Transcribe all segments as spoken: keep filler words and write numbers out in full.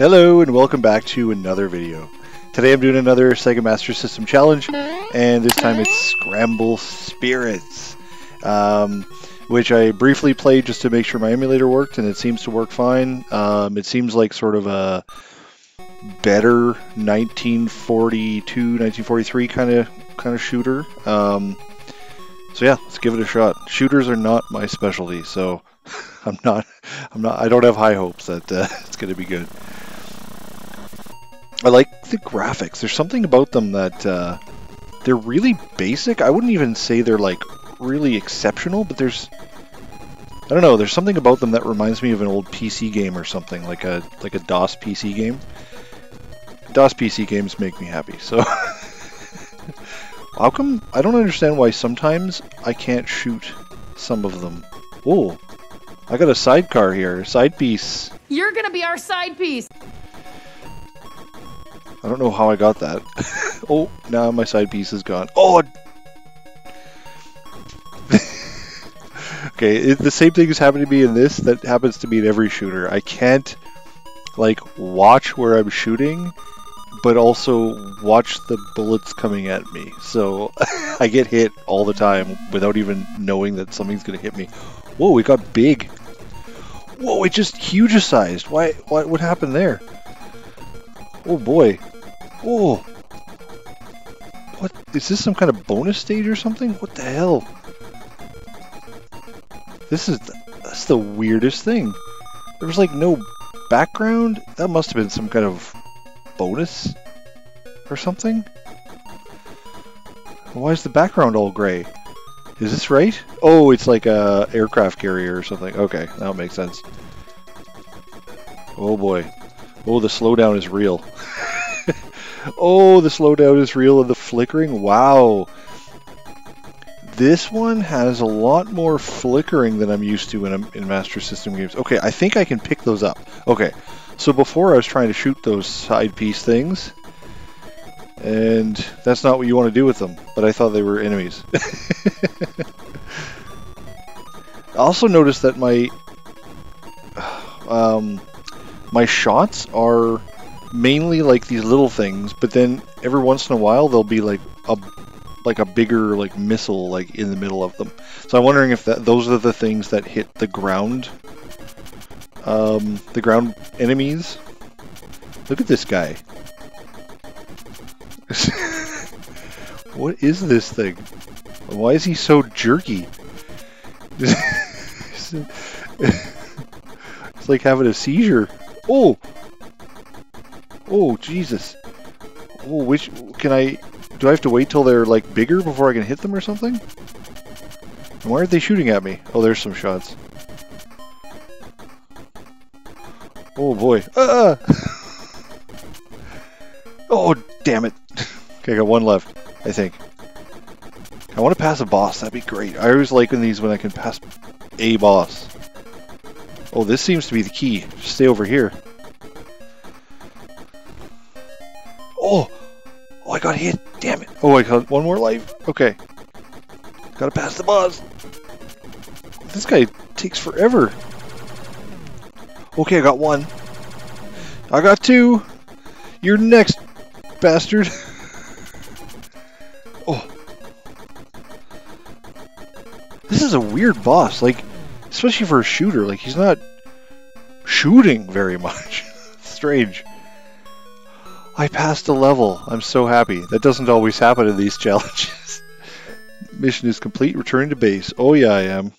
Hello and welcome back to another video. Today I'm doing another Sega Master System challenge, and this time it's Scramble Spirits, um, which I briefly played just to make sure my emulator worked, and it seems to work fine. Um, it seems like sort of a better nineteen forty-two, nineteen forty-three kind of kind of shooter. Um, so yeah, let's give it a shot. Shooters are not my specialty, so I'm not, I'm not, I don't have high hopes that uh, it's going to be good. I like the graphics. There's something about them that uh, they're really basic. I wouldn't even say they're like really exceptional, but there's, I don't know, there's something about them that reminds me of an old P C game or something, like a like a DOS P C game. DOS P C games make me happy. So how come I don't understand why sometimes I can't shoot some of them? Oh, I got a sidecar here, side piece. You're gonna be our side piece. I don't know how I got that. Oh, now my side piece is gone. Oh! Okay, it, the same thing is happening to me in this that happens to me in every shooter. I can't, like, watch where I'm shooting, but also watch the bullets coming at me. So I get hit all the time without even knowing that something's going to hit me. Whoa, it got big. Whoa, it just huge-sized. Why, why, what happened there? Oh boy. Whoa. What? Is this some kind of bonus stage or something? What the hell? This is... Th that's the weirdest thing. There was like no background? That must have been some kind of bonus or something? Why is the background all gray? Is this right? Oh, it's like a aircraft carrier or something. Okay, that makes sense. Oh boy. Oh, the slowdown is real. Oh, the slowdown is real, and the flickering. Wow. This one has a lot more flickering than I'm used to in, a, in Master System games. Okay, I think I can pick those up. Okay, so before I was trying to shoot those side piece things, and that's not what you want to do with them, but I thought they were enemies. I also noticed that my... Um... My shots are mainly like these little things, but then every once in a while they'll be like a like a bigger like missile like in the middle of them. So I'm wondering if that those are the things that hit the ground, um, the ground enemies. Look at this guy. What is this thing? Why is he so jerky? It's like having a seizure. Oh! Oh, Jesus. Oh, which... Can I... Do I have to wait till they're, like, bigger before I can hit them or something? And why aren't they shooting at me? Oh, there's some shots. Oh, boy. Ah! Oh, damn it. Okay, I got one left, I think. I want to pass a boss. That'd be great. I always like in these when I can pass a boss. Oh, this seems to be the key. Just stay over here. Oh! Oh, I got hit! Damn it! Oh, I got one more life? Okay. Gotta pass the boss! This guy takes forever! Okay, I got one. I got two! You're next, bastard! Oh. This is a weird boss, like... Especially for a shooter, like, he's not shooting very much. Strange. I passed a level. I'm so happy. That doesn't always happen in these challenges. Mission is complete. Return to base. Oh, yeah, I am.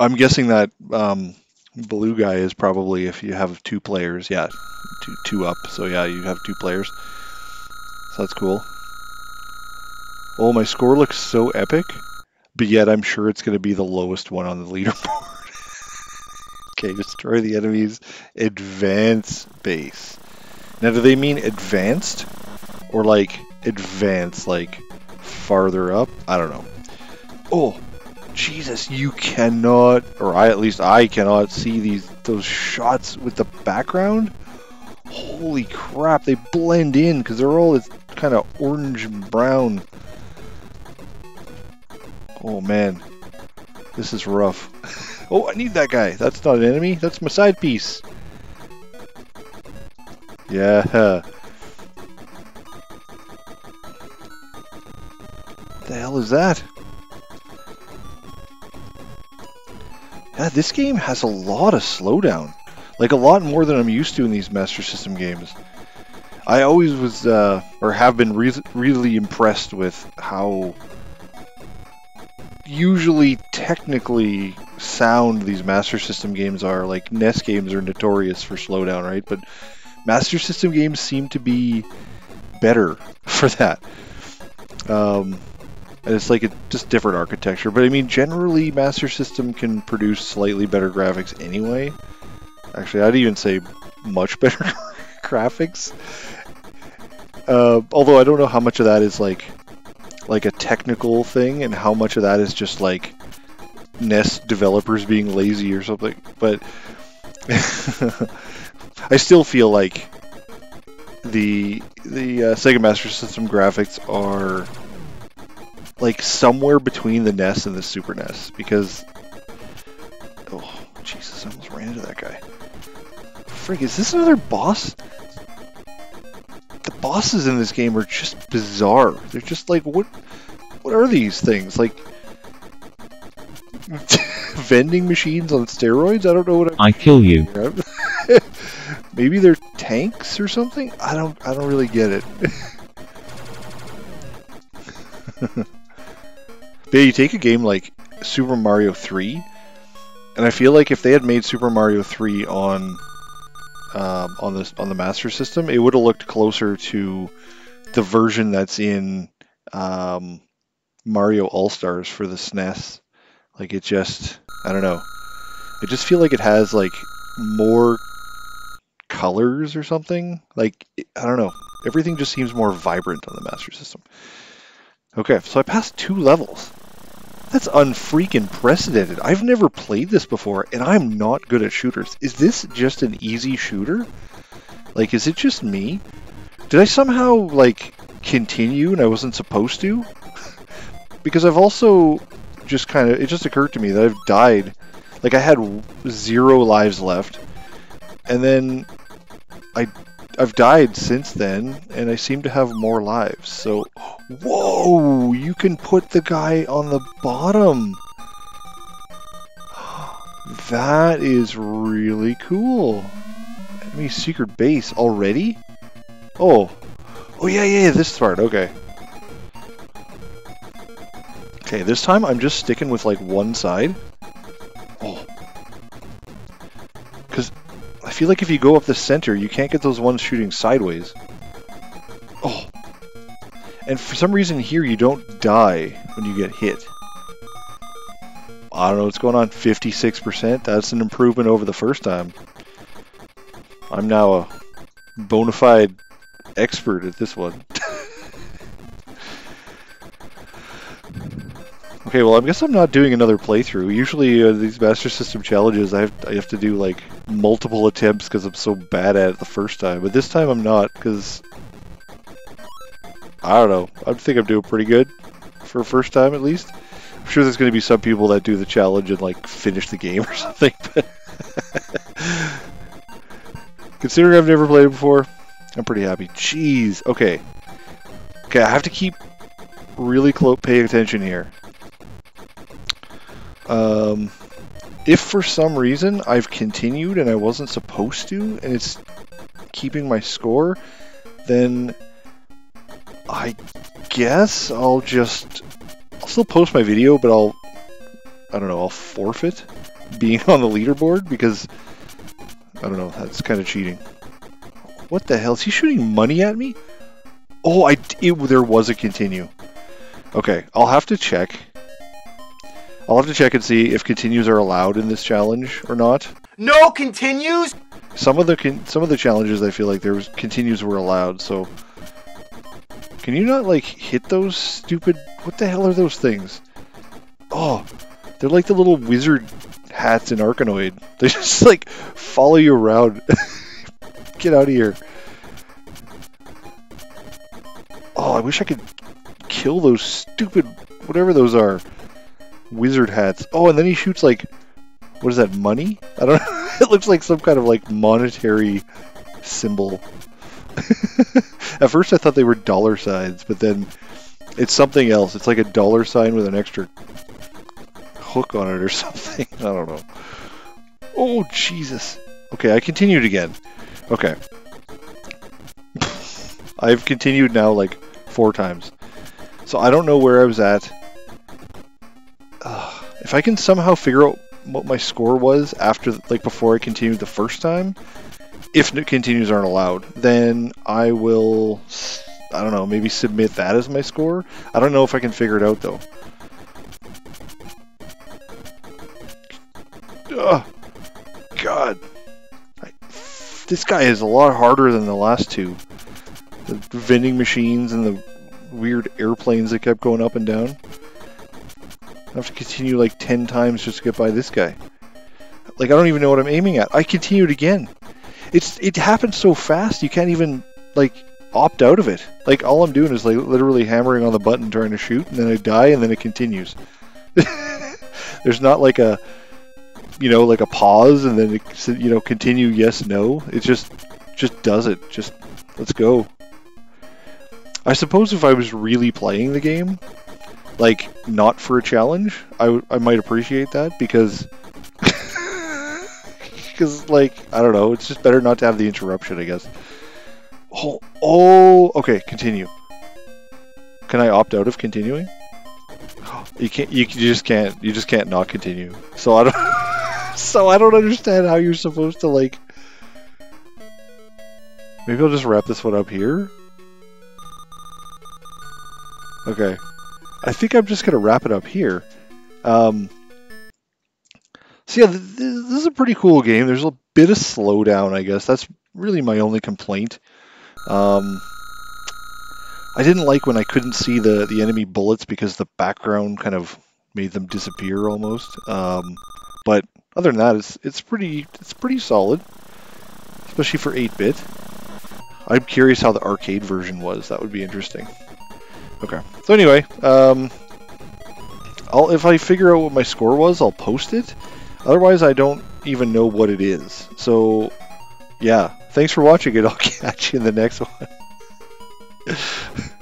I'm guessing that um, blue guy is probably if you have two players. Yeah, two, two up. So, yeah, you have two players. So that's cool. Oh, my score looks so epic. But yet, I'm sure it's going to be the lowest one on the leaderboard. Okay, destroy the enemy's advance base. Now, do they mean advanced? Or, like, advance, like, farther up? I don't know. Oh, Jesus, you cannot, or I at least I cannot see these those shots with the background. Holy crap, they blend in, because they're all kind of orange and brown. Oh man, this is rough. Oh, I need that guy. That's not an enemy. That's my side piece. Yeah. What the hell is that? Yeah, this game has a lot of slowdown. Like, a lot more than I'm used to in these Master System games. I always was, uh, or have been re really impressed with how usually technically sound these Master System games are. Like, N E S games are notorious for slowdown, right? But Master System games seem to be better for that. Um, and it's like a just different architecture. But I mean, generally, Master System can produce slightly better graphics anyway. Actually, I'd even say much better graphics. Uh, although I don't know how much of that is like like a technical thing and how much of that is just like N E S developers being lazy or something. But I still feel like the the uh, Sega Master System graphics are like somewhere between the N E S and the Super N E S, because oh Jesus, I almost ran into that guy. Frig, is this another boss? The bosses in this game are just bizarre. They're just like, what what are these things? Like vending machines on steroids? I don't know what I'm I kill you. Maybe they're tanks or something? I don't I don't really get it. But yeah, you take a game like Super Mario three, and I feel like if they had made Super Mario three on Um, on this on the Master System, it would have looked closer to the version that's in um, Mario All-Stars for the S N E S. Like, it just, I don't know. I just feel like it has like more colors or something. Like, I don't know. Everything just seems more vibrant on the Master System. Okay, so I passed two levels. That's unfreaking precedented. I've never played this before, and I'm not good at shooters. Is this just an easy shooter? Like, is it just me? Did I somehow, like, continue and I wasn't supposed to? Because I've also just kind of... It just occurred to me that I've died. Like, I had zero lives left. And then I, I've died since then, and I seem to have more lives, so... Whoa! You can put the guy on the bottom! That is really cool! Enemy secret base already? Oh! Oh yeah, yeah, yeah, this part, okay. Okay, this time I'm just sticking with, like, one side. Oh. Because I feel like if you go up the center, you can't get those ones shooting sideways. Oh! And for some reason here, you don't die when you get hit. I don't know what's going on. fifty-six percent? That's an improvement over the first time. I'm now a bona fide expert at this one. Okay, well, I guess I'm not doing another playthrough. Usually uh, these Master System challenges, I have, I have to do, like, multiple attempts because I'm so bad at it the first time. But this time I'm not, because... I don't know. I think I'm doing pretty good for first time, at least. I'm sure there's going to be some people that do the challenge and, like, finish the game or something. But considering I've never played it before, I'm pretty happy. Jeez. Okay. Okay, I have to keep really close, paying attention here. Um, if for some reason I've continued and I wasn't supposed to, and it's keeping my score, then... I guess I'll just... I'll still post my video, but I'll... I don't know, I'll forfeit being on the leaderboard, because... I don't know, that's kind of cheating. What the hell? Is he shooting money at me? Oh, I... It, there was a continue. Okay, I'll have to check. I'll have to check and see if continues are allowed in this challenge or not. No continues?! Some of the, con some of the challenges, I feel like there was continues were allowed, so... Can you not, like, hit those stupid... What the hell are those things? Oh, they're like the little wizard hats in Arkanoid. They just, like, follow you around. Get out of here. Oh, I wish I could kill those stupid... Whatever those are. Wizard hats. Oh, and then he shoots, like... What is that, money? I don't know. It looks like some kind of, like, monetary symbol. At first I thought they were dollar signs, but then it's something else. It's like a dollar sign with an extra hook on it or something. I don't know. Oh, Jesus. Okay, I continued again. Okay. I've continued now like four times. So I don't know where I was at. Uh, if I can somehow figure out what my score was after, like before I continued the first time, if continues aren't allowed, then I will, I don't know, maybe submit that as my score. I don't know if I can figure it out though. Ugh. God. I, this guy is a lot harder than the last two. The vending machines and the weird airplanes that kept going up and down. I have to continue like ten times just to get by this guy. Like, I don't even know what I'm aiming at. I continued again. It's It happens so fast, you can't even, like, opt out of it. Like, all I'm doing is, like, literally hammering on the button trying to shoot, and then I die, and then it continues. There's not, like, a, you know, like a pause, and then, it, you know, continue, yes, no. It just, just does it. Just, let's go. I suppose if I was really playing the game, like, not for a challenge, I, w I might appreciate that, because... Because, like, I don't know, it's just better not to have the interruption, I guess. Oh, oh, okay, continue. Can I opt out of continuing? You can't, you, you just can't, you just can't not continue. So I don't, so I don't understand how you're supposed to, like... Maybe I'll just wrap this one up here? Okay. I think I'm just gonna wrap it up here. Um... So yeah, this is a pretty cool game. There's a bit of slowdown, I guess. That's really my only complaint. Um, I didn't like when I couldn't see the, the enemy bullets because the background kind of made them disappear almost. Um, but other than that, it's it's pretty it's pretty solid, especially for eight bit. I'm curious how the arcade version was. That would be interesting. Okay. So anyway, um, I'll, if I figure out what my score was, I'll post it. Otherwise, I don't even know what it is. So, yeah. Thanks for watching it. I'll catch you in the next one.